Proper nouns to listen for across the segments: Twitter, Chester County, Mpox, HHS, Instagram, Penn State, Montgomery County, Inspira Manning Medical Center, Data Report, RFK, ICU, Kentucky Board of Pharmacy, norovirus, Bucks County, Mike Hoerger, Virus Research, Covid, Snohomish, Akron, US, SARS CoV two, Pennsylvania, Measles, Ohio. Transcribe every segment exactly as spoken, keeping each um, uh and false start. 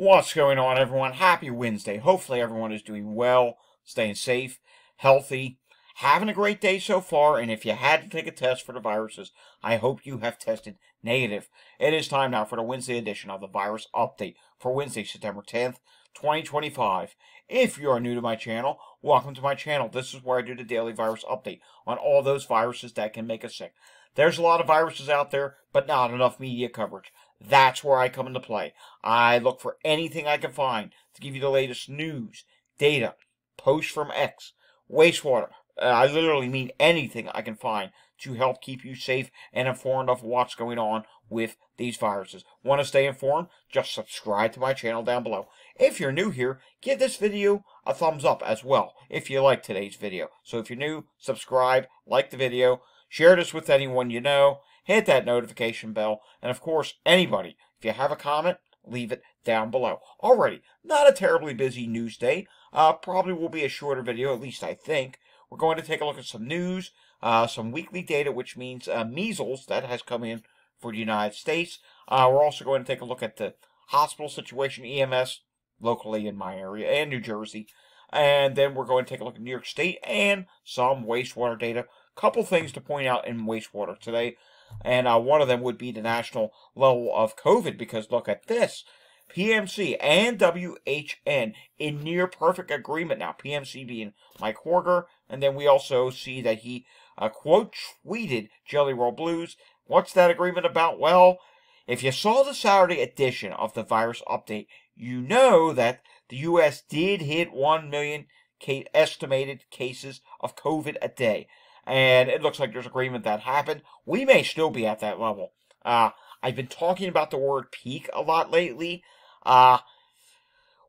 What's going on, everyone? Happy Wednesday. Hopefully everyone is doing well, staying safe, healthy, having a great day so far. And if you had to take a test for the viruses, I hope you have tested negative. It is time now for the Wednesday edition of the Virus Update for Wednesday, September tenth, twenty twenty-five. If you are new to my channel, welcome to my channel. This is where I do the daily virus update on all those viruses that can make us sick. There's a lot of viruses out there, but not enough media coverage. That's where I come into play. I look for anything I can find to give you the latest news, data, posts from X, wastewater. Uh, I literally mean anything I can find to help keep you safe and informed of what's going on with these viruses. Want to stay informed? Just subscribe to my channel down below. If you're new here, give this video a thumbs up as well if you like today's video. So if you're new, subscribe, like the video, share this with anyone you know, hit that notification bell, and of course, anybody, if you have a comment, leave it down below. Alrighty, not a terribly busy news day. Uh, probably will be a shorter video, at least I think. We're going to take a look at some news, uh, some weekly data, which means uh, measles that has come in for the United States. Uh, we're also going to take a look at the hospital situation, E M S, locally in my area, and New Jersey. And then we're going to take a look at New York State and some wastewater data. A couple things to point out in wastewater today. And uh, one of them would be the national level of COVID, because look at this. P M C and W H N in near perfect agreement now. P M C being Mike Hoerger, and then we also see that he, uh, quote, tweeted Jelly Roll Blues. What's that agreement about? Well, if you saw the Saturday edition of the Virus Update, you know that the U S did hit one million case, estimated cases of COVID a day. And it looks like there's agreement that happened. We may still be at that level. Uh, I've been talking about the word peak a lot lately. Uh,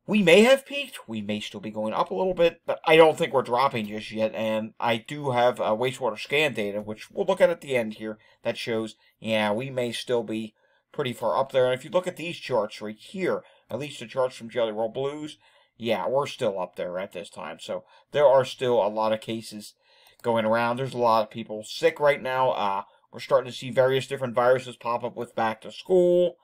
we may have peaked. We may still be going up a little bit. But I don't think we're dropping just yet. And I do have uh, wastewater scan data, which we'll look at at the end here, that shows, yeah, we may still be pretty far up there. And if you look at these charts right here, at least the charts from Jelly Roll Blues, yeah, we're still up there at this time. So there are still a lot of cases going around. There's a lot of people sick right now. Uh, we're starting to see various different viruses pop up with back to school.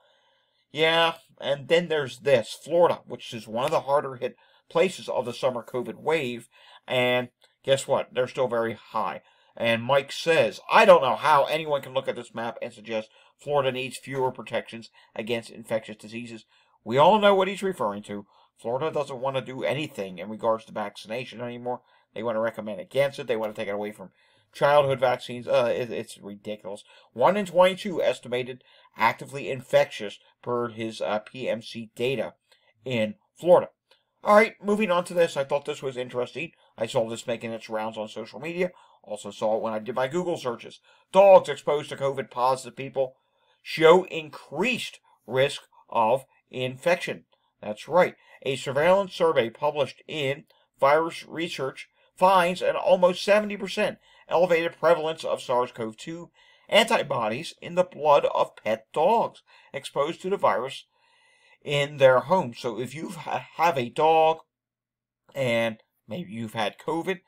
Yeah, and then there's this, Florida, which is one of the harder hit places of the summer COVID wave. And guess what? They're still very high. And Mike says, I don't know how anyone can look at this map and suggest Florida needs fewer protections against infectious diseases. We all know what he's referring to. Florida doesn't want to do anything in regards to vaccination anymore. They want to recommend against it. They want to take it away from childhood vaccines. Uh, it, it's ridiculous. one in twenty-two estimated actively infectious per his uh, P M C data in Florida. All right, moving on to this. I thought this was interesting. I saw this making its rounds on social media. Also saw it when I did my Google searches. Dogs exposed to COVID positive people show increased risk of infection. That's right. A surveillance survey published in Virus Research finds an almost seventy percent elevated prevalence of SARS CoV two antibodies in the blood of pet dogs exposed to the virus in their home. So if you have a dog and maybe you've had COVID,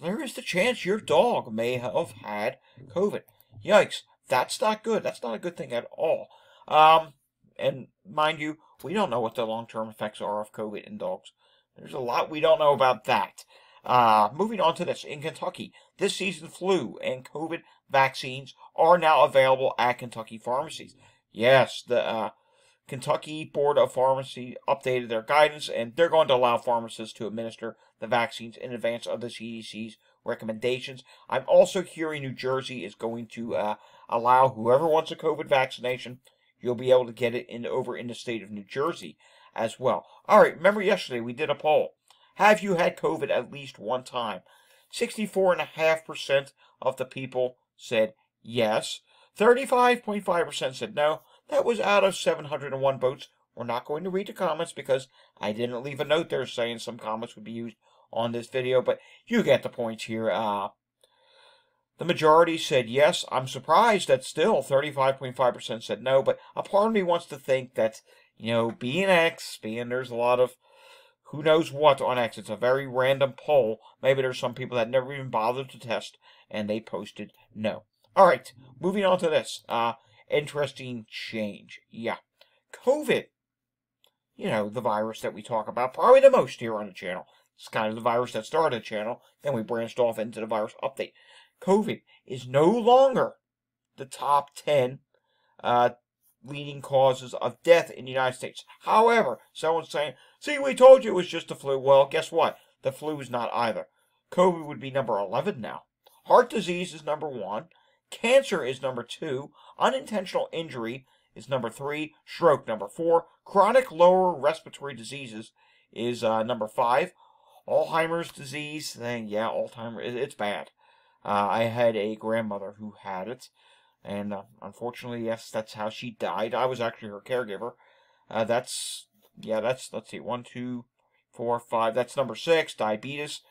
there is the chance your dog may have had COVID. Yikes, that's not good. That's not a good thing at all. Um, and mind you, we don't know what the long-term effects are of COVID in dogs. There's a lot we don't know about that. Uh, moving on to this, in Kentucky, this season flu and COVID vaccines are now available at Kentucky pharmacies. Yes, the uh, Kentucky Board of Pharmacy updated their guidance, and they're going to allow pharmacists to administer the vaccines in advance of the C D C's recommendations. I'm also hearing New Jersey is going to uh, allow whoever wants a COVID vaccination, you'll be able to get it in over in the state of New Jersey as well. All right, remember yesterday we did a poll. Have you had COVID at least one time? sixty-four point five percent of the people said yes. thirty-five point five percent said no. That was out of seven hundred and one votes. We're not going to read the comments because I didn't leave a note there saying some comments would be used on this video, but you get the points here. Uh, the majority said yes. I'm surprised that still thirty-five point five percent said no, but a part of me wants to think that, you know, being X, being there's a lot of who knows what on X. It's a very random poll. Maybe there's some people that never even bothered to test, and they posted no. All right, moving on to this. Uh, interesting change. Yeah. COVID you know, the virus that we talk about probably the most here on the channel. It's kind of the virus that started the channel, then we branched off into the virus update. COVID is no longer the top ten uh, leading causes of death in the United States. However, someone's saying, see, we told you it was just the flu. Well, guess what? The flu is not either. COVID would be number eleven now. Heart disease is number one. Cancer is number two. Unintentional injury is number three. Stroke, number four. Chronic lower respiratory diseases is uh, number five. Alzheimer's disease, then yeah, Alzheimer's, it's bad. Uh, I had a grandmother who had it, and uh, unfortunately, yes, that's how she died. I was actually her caregiver. Uh, that's, yeah, that's, let's see, one, two, four, five, that's number six. Diabetes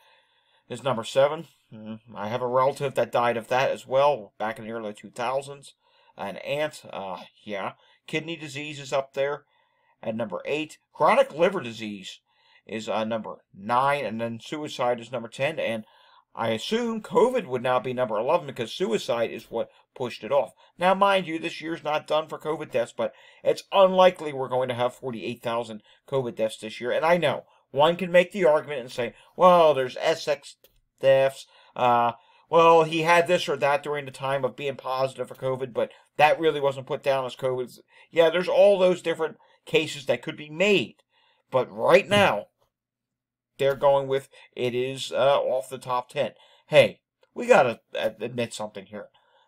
is number seven. I have a relative that died of that as well, back in the early two thousands. An aunt, uh, yeah. Kidney disease is up there at number eight. Chronic liver disease is uh, number nine, and then suicide is number ten, and I assume COVID would now be number eleven because suicide is what pushed it off. Now, mind you, this year's not done for COVID deaths, but it's unlikely we're going to have forty-eight thousand COVID deaths this year. And I know one can make the argument and say, well, there's S X deaths. Uh, well, he had this or that during the time of being positive for COVID, but that really wasn't put down as COVID. Yeah, there's all those different cases that could be made. But right now, they're going with it is uh, off the top ten. Hey, we got to uh, admit something here.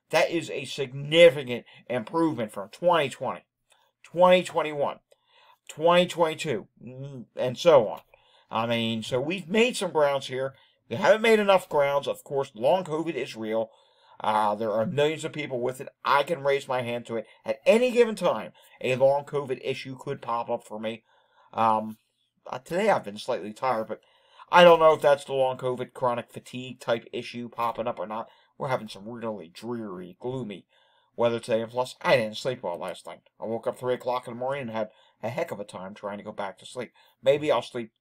That is a significant improvement from twenty twenty, twenty twenty-one, twenty twenty-two, and so on. I mean, so we've made some grounds here. We haven't made enough grounds. Of course, long COVID is real. Uh, there are millions of people with it. I can raise my hand to it. At any given time, a long COVID issue could pop up for me. Um... Uh, today I've been slightly tired, but I don't know if that's the long COVID chronic fatigue type issue popping up or not. We're having some really dreary, gloomy weather today, and plus I didn't sleep well last night. I woke up three o'clock in the morning and had a heck of a time trying to go back to sleep. Maybe I'll sleep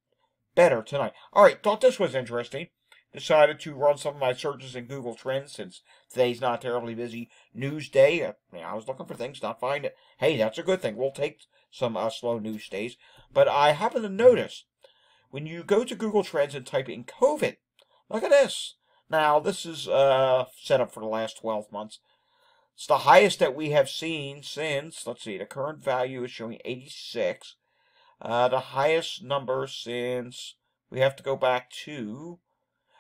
better tonight. Alright, thought this was interesting. Decided to run some of my searches in Google Trends since today's not terribly busy news day. I, mean, I was looking for things, not find it. Hey, that's a good thing. We'll take some uh, slow news days. But I happen to notice when you go to Google Trends and type in COVID, look at this. Now, this is uh, set up for the last twelve months. It's the highest that we have seen since, let's see, the current value is showing eighty-six. Uh, the highest number since, we have to go back to...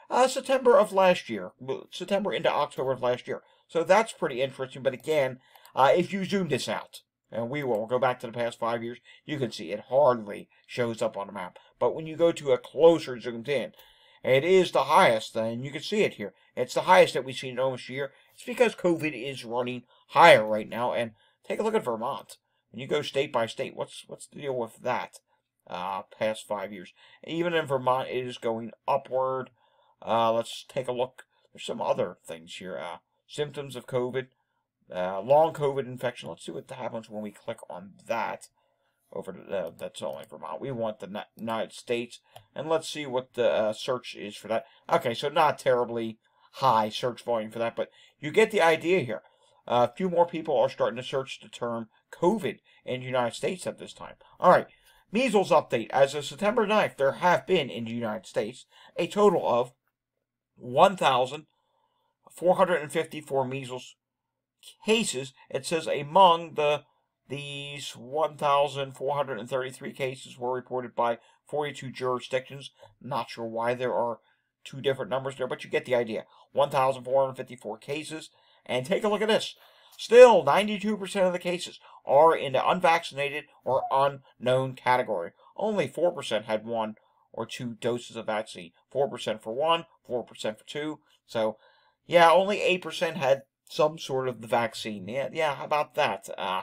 Uh, September of last year, September into October of last year. So that's pretty interesting. But again, uh, if you zoom this out, and we will we'll go back to the past five years, you can see it hardly shows up on the map. But when you go to a closer zoomed in, it is the highest, and you can see it here. It's the highest that we've seen in almost a year. It's because COVID is running higher right now. And take a look at Vermont. When you go state by state, what's, what's the deal with that uh, past five years? Even in Vermont, it is going upward. Uh, let's take a look. There's some other things here. Uh, symptoms of COVID, uh, long COVID infection. Let's see what happens when we click on that. Over to, uh, that's only Vermont. We want the United States, and let's see what the uh, search is for that. Okay, so not terribly high search volume for that, but you get the idea here. A uh, few more people are starting to search the term COVID in the United States at this time. All right. Measles update. As of September ninth, there have been in the United States a total of one thousand four hundred fifty-four measles cases. It says among the these one thousand four hundred thirty-three cases were reported by forty-two jurisdictions. Not sure why there are two different numbers there, but you get the idea. one thousand four hundred fifty-four cases. And take a look at this. Still, ninety-two percent of the cases are in the unvaccinated or unknown category. Only four percent had one or two doses of vaccine. four percent for one, four percent for two. So, yeah, only eight percent had some sort of the vaccine. Yeah, yeah, how about that? Uh,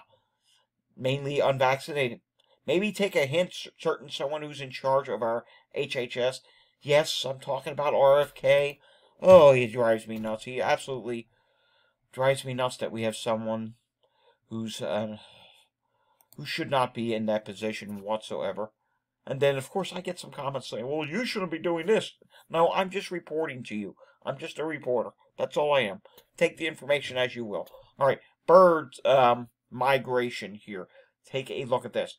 mainly unvaccinated. Maybe take a hint, certain someone who's in charge of our H H S. Yes, I'm talking about R F K. Oh, he drives me nuts. He absolutely drives me nuts that we have someone who's uh, who should not be in that position whatsoever. And then, of course, I get some comments saying, well, you shouldn't be doing this. No, I'm just reporting to you. I'm just a reporter. That's all I am. Take the information as you will. All right, bird um, migration here. Take a look at this.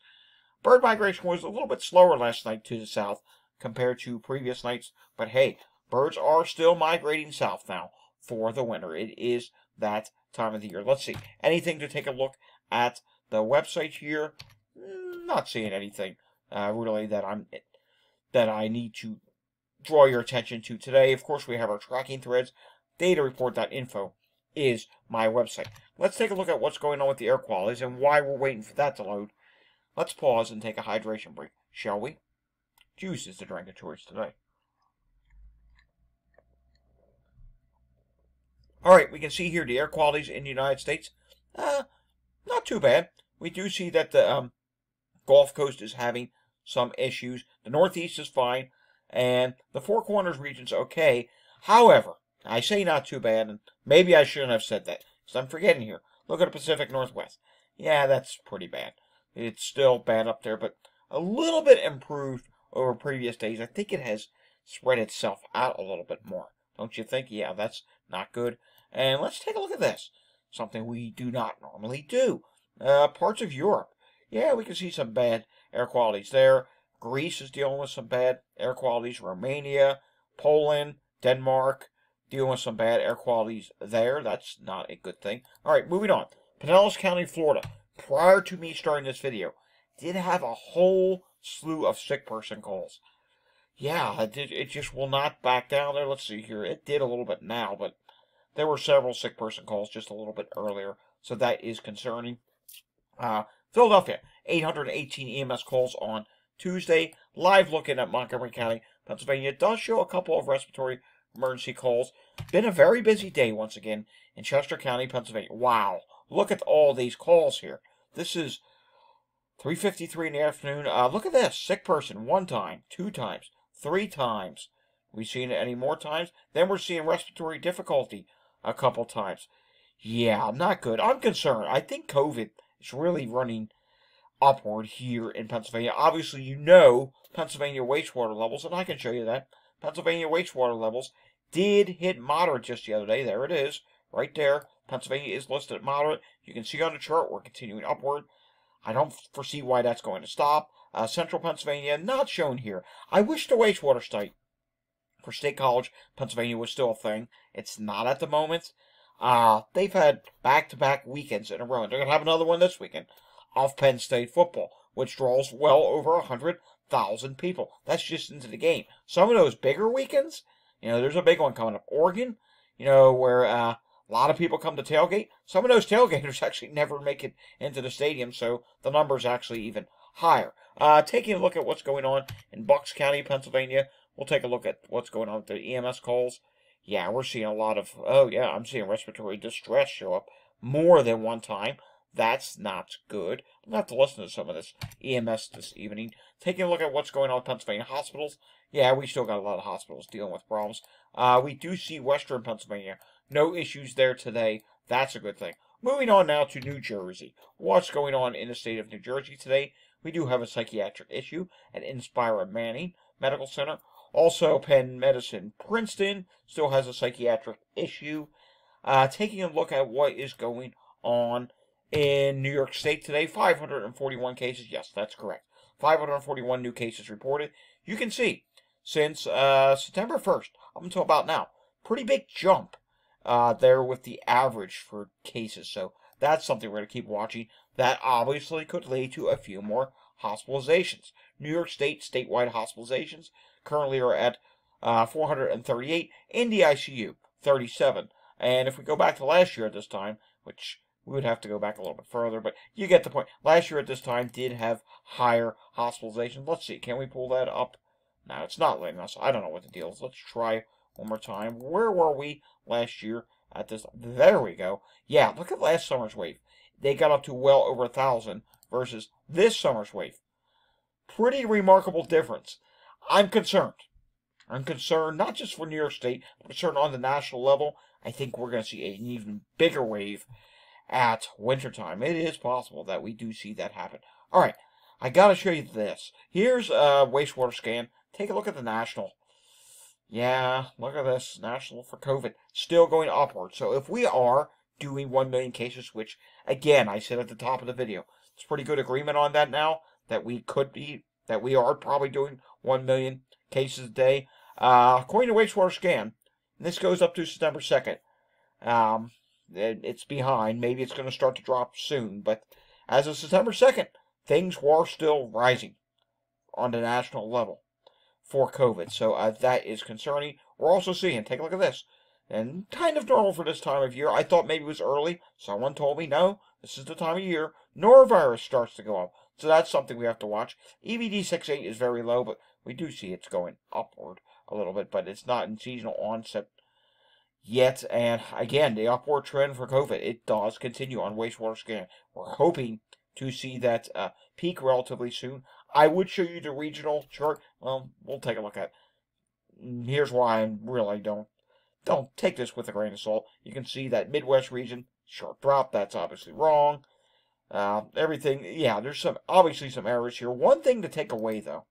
Bird migration was a little bit slower last night to the south compared to previous nights, but hey, birds are still migrating south now for the winter. It is that time of the year. Let's see. Anything to take a look at the website here? Not seeing anything uh, really that I'm that I need to draw your attention to today. Of course, we have our tracking threads. Datareport dot info is my website. Let's take a look at what's going on with the air qualities and why we're waiting for that to load. Let's pause and take a hydration break, shall we? Juice is the drink of choice today. All right, we can see here the air qualities in the United States. Uh, not too bad. We do see that the um, Gulf Coast is having some issues. The Northeast is fine, and the Four Corners region's okay. However, I say not too bad, and maybe I shouldn't have said that, because I'm forgetting here. Look at the Pacific Northwest. Yeah, that's pretty bad. It's still bad up there, but a little bit improved over previous days. I think it has spread itself out a little bit more. Don't you think? Yeah, that's not good. And let's take a look at this. Something we do not normally do. Uh, parts of Europe. Yeah, we can see some bad air qualities there. Greece is dealing with some bad air qualities. Romania, Poland, Denmark, dealing with some bad air qualities there. That's not a good thing. All right, moving on. Pinellas County, Florida. Prior to me starting this video, did have a whole slew of sick person calls. Yeah, it, did, it just will not back down there. Let's see here. It did a little bit now, but there were several sick person calls just a little bit earlier, so that is concerning. Uh, Philadelphia, eight hundred eighteen E M S calls on Tuesday. Live looking at Montgomery County, Pennsylvania. It does show a couple of respiratory emergency calls. Been a very busy day once again in Chester County, Pennsylvania. Wow. Look at all these calls here. This is three fifty-three in the afternoon. Uh, look at this. Sick person one time, two times, three times. We've seen it any more times. Then we're seeing respiratory difficulty a couple times. Yeah, not good. I'm concerned. I think COVID is really running upward here in Pennsylvania. Obviously, you know Pennsylvania wastewater levels, and I can show you that. Pennsylvania wastewater levels did hit moderate just the other day. There it is, right there. Pennsylvania is listed at moderate. You can see on the chart we're continuing upward. I don't foresee why that's going to stop. Uh, Central Pennsylvania, not shown here. I wish the wastewater site for State College, Pennsylvania was still a thing. It's not at the moment. Uh, they've had back-to-back weekends in a row, and they're going to have another one this weekend of Penn State football, which draws well over one hundred thousand people. That's just into the game. Some of those bigger weekends, you know, there's a big one coming up. Oregon, you know, where uh, a lot of people come to tailgate. Some of those tailgaters actually never make it into the stadium, so the number's actually even higher. Uh, taking a look at what's going on in Bucks County, Pennsylvania, we'll take a look at what's going on with the E M S calls. Yeah, we're seeing a lot of, oh yeah, I'm seeing respiratory distress show up more than one time. That's not good. I'm going to have to listen to some of this E M S this evening. Taking a look at what's going on with Pennsylvania hospitals. Yeah, we still got a lot of hospitals dealing with problems. Uh, we do see Western Pennsylvania. No issues there today. That's a good thing. Moving on now to New Jersey. What's going on in the state of New Jersey today? We do have a psychiatric issue at Inspira Manning Medical Center. Also, Penn Medicine Princeton still has a psychiatric issue. Uh, taking a look at what is going on in New York State today, five hundred forty-one cases. Yes, that's correct. five hundred forty-one new cases reported. You can see, since uh, September first up until about now, pretty big jump uh, there with the average for cases. So that's something we're going to keep watching. That obviously could lead to a few more hospitalizations. New York State statewide hospitalizations currently are at uh, four hundred thirty-eight in the I C U, thirty-seven. And if we go back to last year at this time, which we would have to go back a little bit further, but you get the point. Last year at this time did have higher hospitalizations. Let's see, can we pull that up? No, it's not letting us. I don't know what the deal is. Let's try one more time. Where were we last year at this? There we go. Yeah, look at last summer's wave. They got up to well over one thousand versus this summer's wave. Pretty remarkable difference. I'm concerned. I'm concerned not just for New York State, I'm concerned on the national level. I think we're going to see an even bigger wave at wintertime. It is possible that we do see that happen. All right, I got to show you this. Here's a wastewater scan. Take a look at the national. Yeah, look at this. National for COVID. Still going upward. So if we are doing one million cases, which, again, I said at the top of the video, it's pretty good agreement on that now. that we could be, that we are probably doing one million cases a day. Uh, according to wastewater scan, and this goes up to September second. Um, it, it's behind. Maybe it's going to start to drop soon. But as of September second, things were still rising on the national level for COVID. So uh, that is concerning. We're also seeing, take a look at this, and kind of normal for this time of year. I thought maybe it was early. Someone told me, no, this is the time of year norovirus starts to go up. So that's something we have to watch. E V D sixty-eight is very low, but we do see it's going upward a little bit, but it's not in seasonal onset yet. And again, the upward trend for COVID, it does continue on wastewater scan. We're hoping to see that uh, peak relatively soon. I would show you the regional chart. Well, we'll take a look at it. Here's why I really don't don't take this with a grain of salt. You can see that Midwest region, sharp drop. That's obviously wrong. Uh, everything, yeah, there's some obviously some errors here. One thing to take away, though,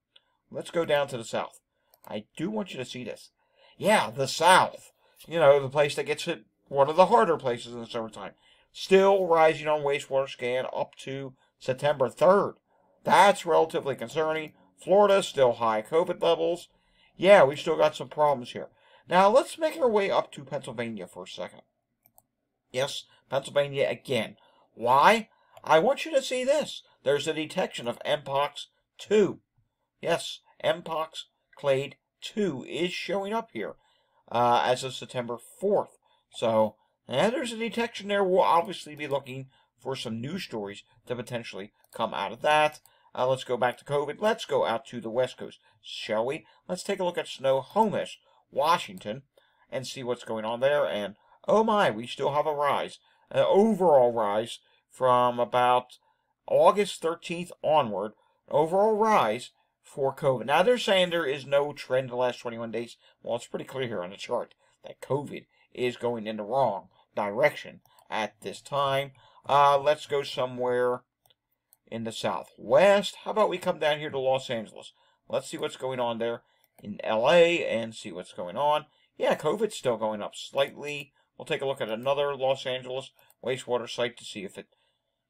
let's go down to the South. I do want you to see this. Yeah, the South, you know, the place that gets hit, one of the harder places in the summertime. Still rising on wastewater scan up to September third. That's relatively concerning. Florida, still high COVID levels. Yeah, we've still got some problems here. Now, let's make our way up to Pennsylvania for a second. Yes, Pennsylvania again. Why? I want you to see this. There's a detection of Mpox two. Yes, Mpox clade two is showing up here uh, as of September fourth. So, and there's a detection there. We'll obviously be looking for some news stories to potentially come out of that. Uh, let's go back to COVID. Let's go out to the West Coast, shall we? Let's take a look at Snohomish, Washington, and see what's going on there. And, oh my, we still have a rise, an overall rise, from about August thirteenth onward, overall rise for COVID. Now, they're saying there is no trend in the last twenty-one days. Well, it's pretty clear here on the chart that COVID is going in the wrong direction at this time. Uh, let's go somewhere in the Southwest. How about we come down here to Los Angeles? Let's see what's going on there in L A and see what's going on. Yeah, COVID's still going up slightly. We'll take a look at another Los Angeles wastewater site to see if it...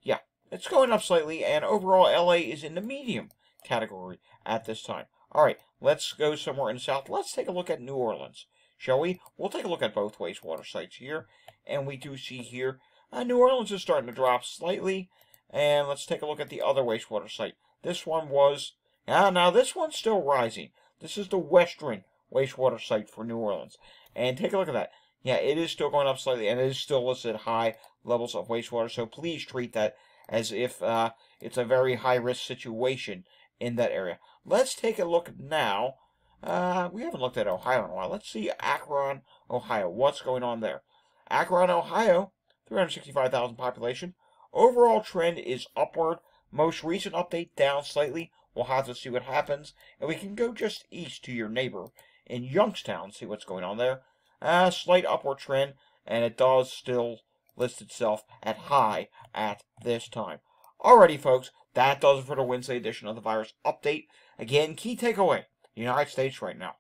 Yeah, it's going up slightly, and overall L A is in the medium category at this time. All right, let's go somewhere in the South. Let's take a look at New Orleans, shall we? We'll take a look at both wastewater sites here, and we do see here uh, New Orleans is starting to drop slightly, and let's take a look at the other wastewater site. This one was, ah, now this one's still rising. This is the Western wastewater site for New Orleans, and take a look at that. Yeah, it is still going up slightly, and it is still listed high levels of wastewater, so please treat that as if uh, it's a very high-risk situation in that area. Let's take a look now. Uh, we haven't looked at Ohio in a while. Let's see Akron, Ohio. What's going on there? Akron, Ohio, three hundred sixty-five thousand population. Overall trend is upward. Most recent update down slightly. We'll have to see what happens. And we can go just east to your neighbor in Youngstown, see what's going on there. Uh, slight upward trend, and it does still list itself at high at this time. Alrighty, folks, that does it for the Wednesday edition of the Virus Update. Again, key takeaway, the United States right now,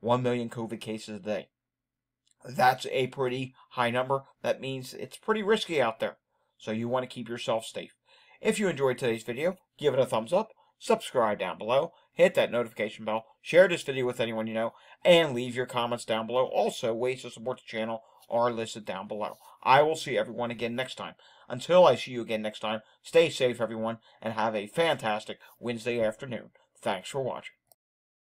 one million COVID cases a day. That's a pretty high number. That means it's pretty risky out there, so you want to keep yourself safe. If you enjoyed today's video, give it a thumbs up, subscribe down below, hit that notification bell, share this video with anyone you know, and leave your comments down below. Also, ways to support the channel are listed down below. I will see everyone again next time. Until I see you again next time, stay safe, everyone, and have a fantastic Wednesday afternoon. Thanks for watching.